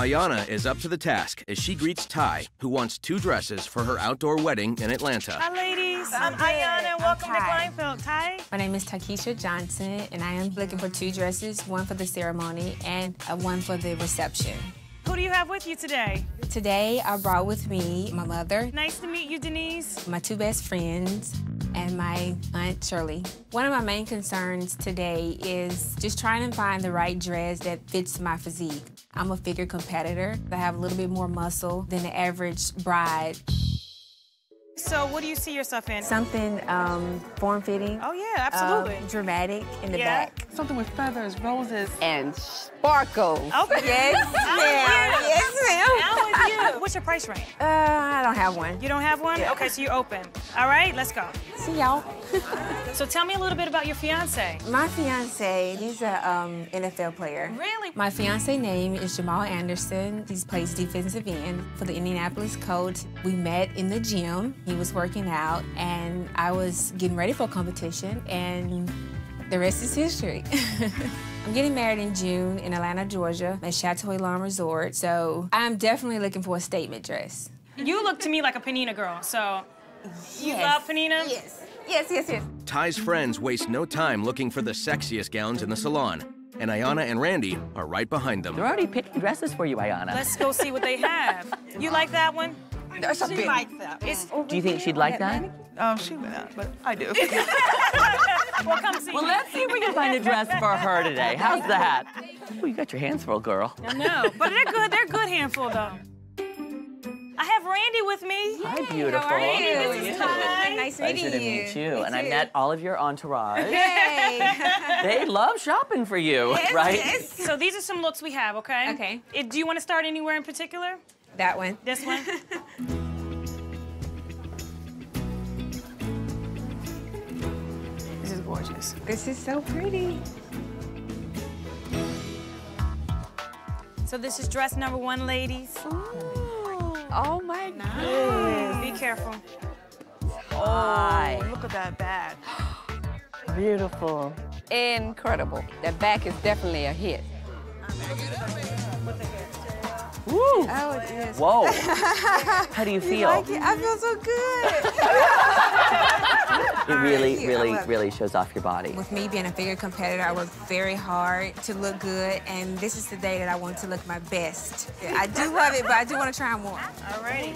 Ayana is up to the task as she greets Ty, who wants two dresses for her outdoor wedding in Atlanta. Hi, ladies. I'm Ayana. Welcome to Kleinfeld. Ty? My name is Tykesha Johnson, and I am looking for two dresses, one for the ceremony and one for the reception. Who do you have with you today? Today, I brought with me my mother. Nice to meet you, Denise. My two best friends and my aunt, Shirley. One of my main concerns today is just trying to find the right dress that fits my physique. I'm a figure competitor. I have a little bit more muscle than the average bride. So what do you see yourself in? Something form-fitting. Oh, yeah, absolutely. Dramatic in the back. Something with feathers, roses. And sparkles. Okay. Yes, ma'am. Yes, ma'am. How is you? What's your price range? I don't have one. You don't have one? Yeah. Okay, so you're open. All right, let's go. See y'all. So tell me a little bit about your fiancé. My fiancé, he's an NFL player. Really? My fiancé name is Jamal Anderson. He plays defensive end for the Indianapolis Colts. We met in the gym. He was working out, and I was getting ready for a competition, and the rest is history. I'm getting married in June in Atlanta, Georgia, at Chateau Elan Resort, so I'm definitely looking for a statement dress. You look to me like a Pnina girl, so you love Pnina? Yes. Yes, yes, yes. Ty's friends waste no time looking for the sexiest gowns in the salon, and Ayana and Randy are right behind them. They're already picking dresses for you, Ayana. Let's go see what they have. You like that one? She likes that. Do you think she'd like that? She would not, but I do. Well, let's see if we can find a dress for her today. How's that? Oh, you got your hands full, girl. I know, but they're good. They're a good handful, though. I have Randy with me. Yay. Hi, beautiful. How are you? This is Ty. Nice meeting you. Pleasure to meet you. And I met all of your entourage. Yay. They love shopping for you, right? Yes. So these are some looks we have, okay? Okay. Do you want to start anywhere in particular? That one. This one? This is gorgeous. This is so pretty. So this is dress number one, ladies. Ooh. Oh, my goodness. Be careful. Oh, look at that back. Beautiful. Incredible. That back is definitely a hit. Woo! Oh, it is. Whoa! How do you feel? You like it? I feel so good. It really, really, really shows off your body. With me being a figure competitor, I work very hard to look good, and this is the day that I want to look my best. I do love it, but I do want to try more. All right.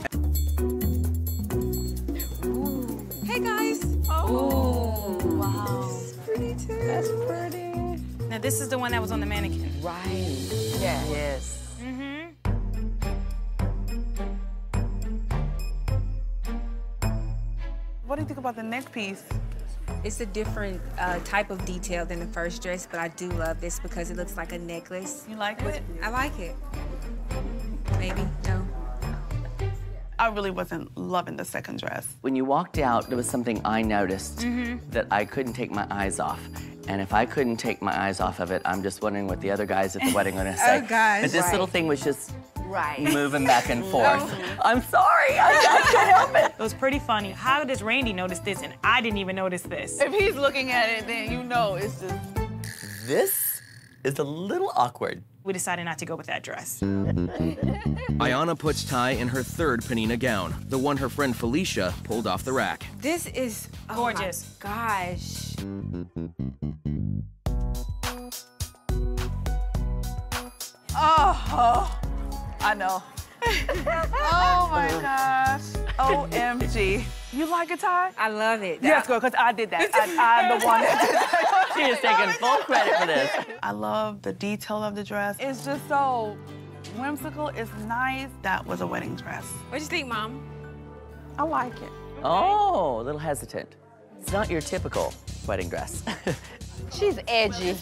Ooh. Hey guys. Oh. Ooh. Wow. This is pretty too. That's pretty. Now this is the one that was on the mannequin. Right. Yeah. Yes. What do you think about the neck piece? It's a different type of detail than the first dress, but I do love this because it looks like a necklace. You like it? I like it. Maybe, no. I really wasn't loving the second dress. When you walked out, there was something I noticed that I couldn't take my eyes off. And if I couldn't take my eyes off of it, I'm just wondering what the other guys at the wedding are gonna say. Oh, gosh. But this little thing was just moving back and forth. I'm sorry, I can't help it. It was pretty funny. How does Randy notice this and I didn't even notice this? If he's looking at it, then you know it's just... This is a little awkward. We decided not to go with that dress. Ayana puts Ty in her third Pnina gown, the one her friend Felicia pulled off the rack. This is gorgeous. Oh my gosh. Oh, I know. Oh my gosh. OMG. You like it, Ty? I love it. Yes, girl, because I did that. I'm the one that did that. She is taking full credit for this. I love the detail of the dress. It's just so whimsical. It's nice. That was a wedding dress. What'd you think, Mom? I like it. Oh, a little hesitant. It's not your typical wedding dress. She's edgy.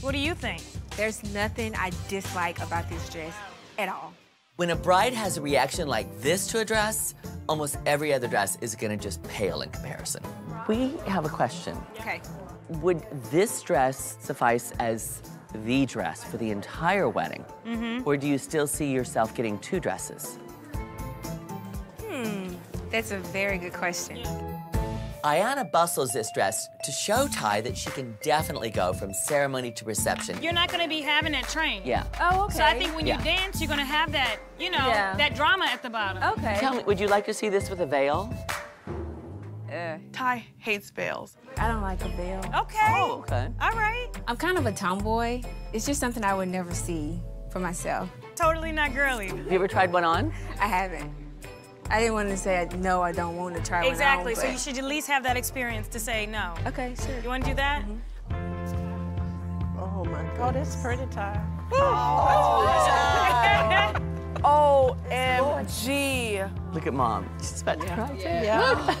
What do you think? There's nothing I dislike about this dress at all. When a bride has a reaction like this to a dress, almost every other dress is gonna just pale in comparison. We have a question. Okay. Would this dress suffice as the dress for the entire wedding? Or do you still see yourself getting two dresses? That's a very good question. Ayanna bustles this dress to show Ty that she can definitely go from ceremony to reception. You're not going to be having that train. Yeah. Oh, okay. So I think when you dance, you're going to have that, you know, that drama at the bottom. Okay. Tell me, would you like to see this with a veil? Ty hates veils. I don't like a veil. Okay. Oh, okay. All right. I'm kind of a tomboy. It's just something I would never see for myself. Totally not girly. Have you ever tried one on? I haven't. I didn't want to say, no, I don't want to try one on. Exactly, so you should at least have that experience to say no. Okay, sure. You want to do that? Mm-hmm. Oh, my God. Oh, that's pretty, Ty. Oh. OMG. Look at Mom. She's about to cry. Yeah.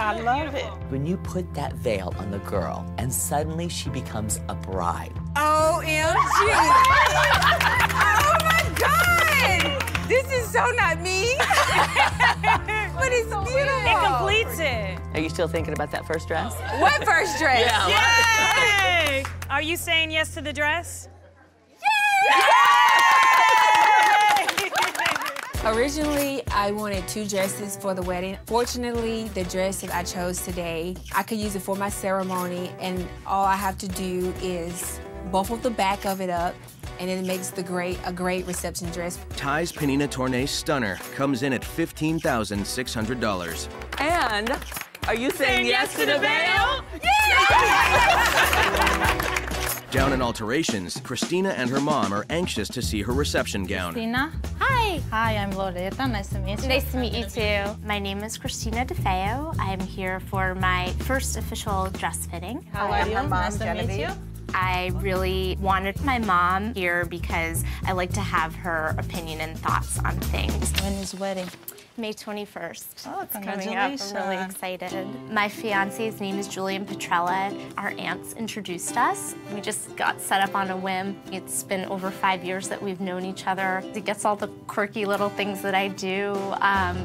I love it. When you put that veil on the girl and suddenly she becomes a bride. OMG. Oh my God. This is so not me. But it's beautiful. It completes it. Are you still thinking about that first dress? What first dress? Yeah. Yay. Are you saying yes to the dress? Yay! Originally, I wanted 2 dresses for the wedding. Fortunately, the dress that I chose today, I could use it for my ceremony, and all I have to do is buffle the back of it up, and it makes the a great reception dress. Ty's Pnina Tornai Stunner comes in at $15,600. And are you saying yes to the veil? Yeah! Down in alterations, Christina and her mom are anxious to see her reception gown. Christina? Hi. Hi, I'm Loretta. Nice to meet you. Nice to meet you, too. My name is Christina DeFeo. I'm here for my first official dress fitting. How are you? Nice to meet you. I really wanted my mom here because I like to have her opinion and thoughts on things. When is wedding? May 21st. Oh, it's coming up. I'm really excited. My fiance's name is Julian Petrella. Our aunts introduced us. We just got set up on a whim. It's been over 5 years that we've known each other. He gets all the quirky little things that I do.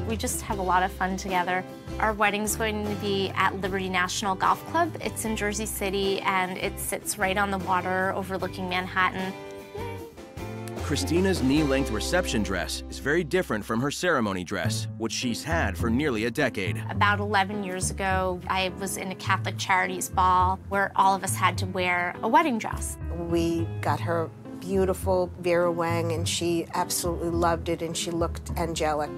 We just have a lot of fun together. Our wedding's going to be at Liberty National Golf Club. It's in Jersey City, and it sits right on the water overlooking Manhattan. Christina's knee-length reception dress is very different from her ceremony dress, which she's had for nearly a decade. About 11 years ago, I was in a Catholic Charities ball where all of us had to wear a wedding dress. We got her beautiful Vera Wang, and she absolutely loved it, and she looked angelic.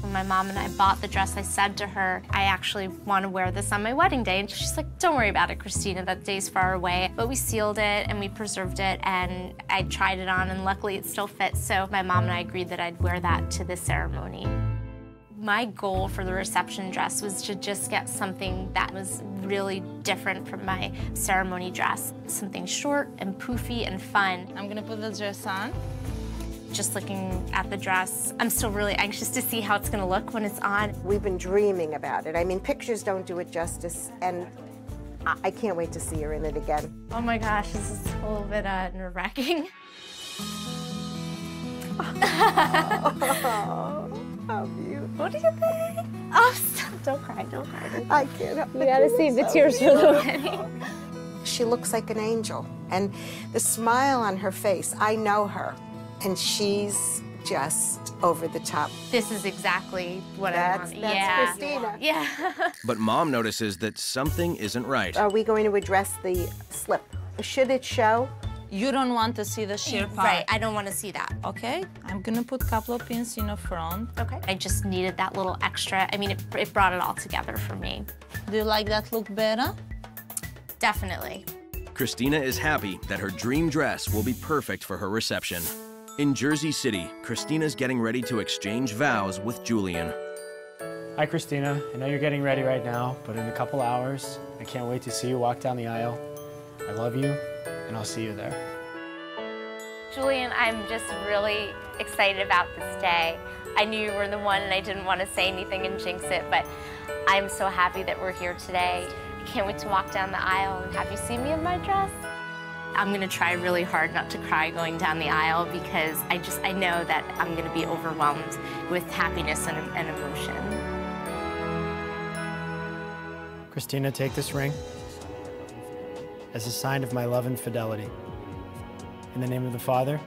When my mom and I bought the dress, I said to her, I actually want to wear this on my wedding day. And she's like, don't worry about it, Christina, that day's far away. But we sealed it and we preserved it, and I tried it on, and luckily it still fits. So my mom and I agreed that I'd wear that to the ceremony. My goal for the reception dress was to just get something that was really different from my ceremony dress. Something short and poofy and fun. I'm gonna put the dress on. Just looking at the dress, I'm still really anxious to see how it's gonna look when it's on. We've been dreaming about it. I mean, pictures don't do it justice, and I can't wait to see her in it again. Oh my gosh, this is a little bit nerve-wracking. How beautiful. What do you think? Oh, stop. Don't cry, don't cry. Don't cry. I can't help it. We gotta save the tears for the wedding. She looks like an angel, and the smile on her face, I know her. And she's just over the top. This is exactly what I want. That's Christina. Yeah. But Mom notices that something isn't right. Are we going to address the slip? Should it show? You don't want to see the sheer part. Right, I don't want to see that. Okay, I'm gonna put a couple of pins in the front. Okay. I just needed that little extra. I mean, it brought it all together for me. Do you like that look better? Definitely. Christina is happy that her dream dress will be perfect for her reception. In Jersey City, Christina's getting ready to exchange vows with Julian. Hi, Christina. I know you're getting ready right now, but in a couple hours, I can't wait to see you walk down the aisle. I love you, and I'll see you there. Julian, I'm just really excited about this day. I knew you were the one, and I didn't want to say anything and jinx it, but I'm so happy that we're here today. Can't wait to walk down the aisle and have you see me in my dress. I'm gonna try really hard not to cry going down the aisle because I know that I'm gonna be overwhelmed with happiness and emotion. Christina, take this ring as a sign of my love and fidelity. In the name of the Father,